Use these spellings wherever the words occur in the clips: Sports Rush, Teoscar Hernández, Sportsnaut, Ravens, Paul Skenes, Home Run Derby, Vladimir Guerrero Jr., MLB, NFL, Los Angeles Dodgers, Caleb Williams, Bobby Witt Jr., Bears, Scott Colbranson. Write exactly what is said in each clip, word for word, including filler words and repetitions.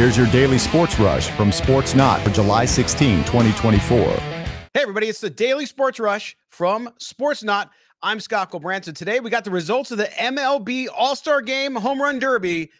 Here's your daily Sports Rush from Sportsnaut for July sixteenth, twenty twenty-four. Hey, everybody. It's the daily Sports Rush from Sportsnaut. I'm Scott Colbranson. Today, we got the results of the M L B All-Star Game Home Run Derby.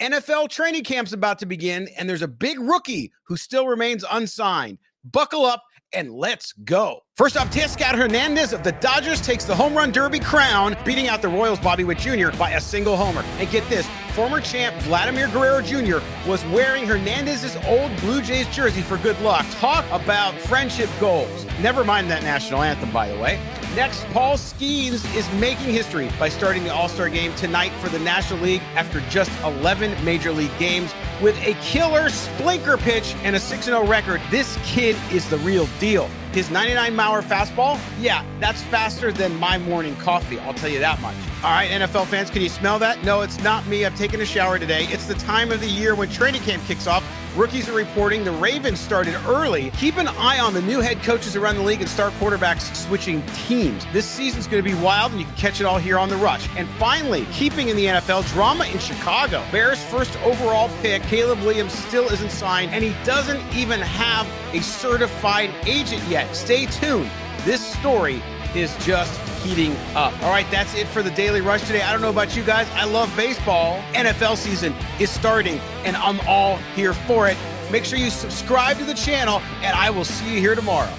N F L training camp's about to begin, and there's a big rookie who still remains unsigned. Buckle up and let's go. First up, Teoscar Hernández of the Dodgers takes the home run derby crown, beating out the Royals' Bobby Witt Junior by a single homer. And get this, former champ Vladimir Guerrero Junior was wearing Hernandez's old Blue Jays jersey for good luck. Talk about friendship goals. Never mind that national anthem, by the way. Next, Paul Skenes is making history by starting the All-Star Game tonight for the National League after just eleven Major League games with a killer splinker pitch and a six and oh record. This kid is the real deal. His ninety-nine mile an hour fastball, yeah, that's faster than my morning coffee, I'll tell you that much. All right, N F L fans, can you smell that? No, it's not me. I've taken a shower today. It's the time of the year when training camp kicks off. Rookies are reporting the Ravens started early. Keep an eye on the new head coaches around the league and star quarterbacks switching teams. This season's going to be wild, and you can catch it all here on The Rush. And finally, keeping in the N F L, drama in Chicago. Bears' first overall pick, Caleb Williams, still isn't signed, and he doesn't even have a certified agent yet. Stay tuned. This story is just heating up. All right, that's it for the Daily Rush today. I don't know about you guys. I love baseball. N F L season is starting, and I'm all here for it. Make sure you subscribe to the channel, and I will see you here tomorrow.